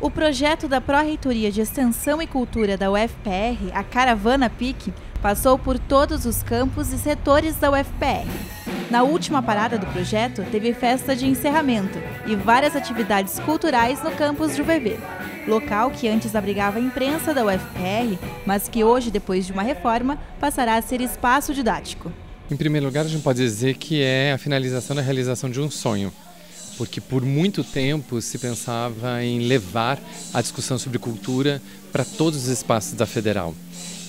O projeto da Pró-Reitoria de Extensão e Cultura da UFPR, a Caravana PIC, passou por todos os campos e setores da UFPR. Na última parada do projeto, teve festa de encerramento e várias atividades culturais no campus de UVV, local que antes abrigava a imprensa da UFPR, mas que hoje, depois de uma reforma, passará a ser espaço didático. Em primeiro lugar, a gente pode dizer que é a finalização da realização de um sonho, porque por muito tempo se pensava em levar a discussão sobre cultura para todos os espaços da Federal.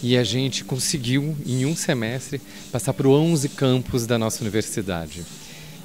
E a gente conseguiu, em um semestre, passar por 11 campos da nossa universidade.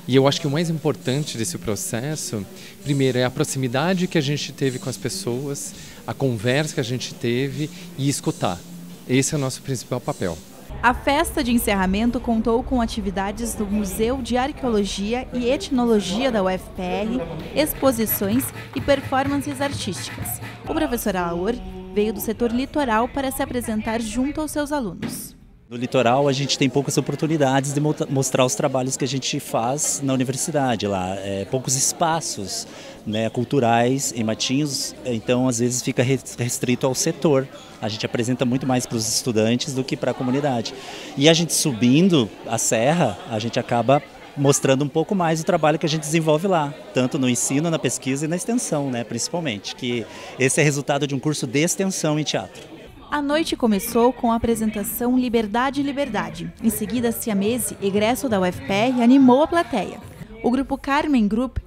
E eu acho que o mais importante desse processo, primeiro, é a proximidade que a gente teve com as pessoas, a conversa que a gente teve e escutar. Esse é o nosso principal papel. A festa de encerramento contou com atividades do Museu de Arqueologia e Etnologia da UFPR, exposições e performances artísticas. O professor Alaor veio do setor litoral para se apresentar junto aos seus alunos. No litoral a gente tem poucas oportunidades de mostrar os trabalhos que a gente faz na universidade lá, poucos espaços, né, culturais em Matinhos, então às vezes fica restrito ao setor. A gente apresenta muito mais para os estudantes do que para a comunidade. E a gente subindo a serra, a gente acaba mostrando um pouco mais o trabalho que a gente desenvolve lá, tanto no ensino, na pesquisa e na extensão, né, principalmente, que esse é resultado de um curso de extensão em teatro. A noite começou com a apresentação Liberdade, Liberdade. Em seguida, Ciamesi, egresso da UFPR, animou a plateia. O grupo Carmen Group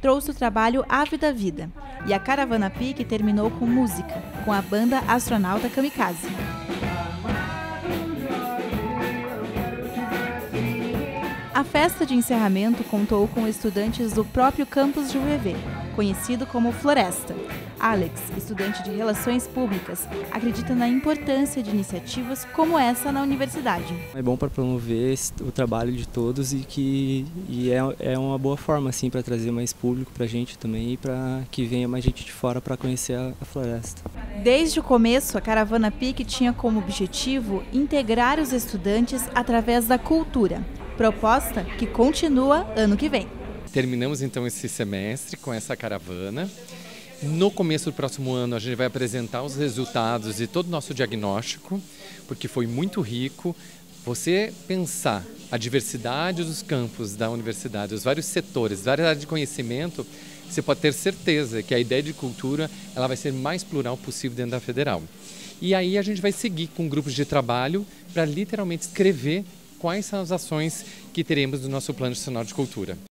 trouxe o trabalho Ave da Vida. E a Caravana PIC terminou com música, com a banda Astronauta Kamikaze. A festa de encerramento contou com estudantes do próprio campus de UVV, conhecido como Floresta. Alex, estudante de Relações Públicas, acredita na importância de iniciativas como essa na universidade. É bom para promover o trabalho de todos e é uma boa forma assim, para trazer mais público para a gente também e para que venha mais gente de fora para conhecer a Floresta. Desde o começo, a Caravana PIC tinha como objetivo integrar os estudantes através da cultura, proposta que continua ano que vem. Terminamos então esse semestre com essa caravana. No começo do próximo ano, a gente vai apresentar os resultados de todo o nosso diagnóstico, porque foi muito rico. Você pensar a diversidade dos campos da universidade, os vários setores, várias áreas de conhecimento, você pode ter certeza que a ideia de cultura ela vai ser mais plural possível dentro da Federal. E aí a gente vai seguir com grupos de trabalho para literalmente escrever quais são as ações que teremos no nosso Plano Nacional de Cultura.